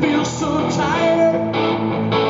feel so tired.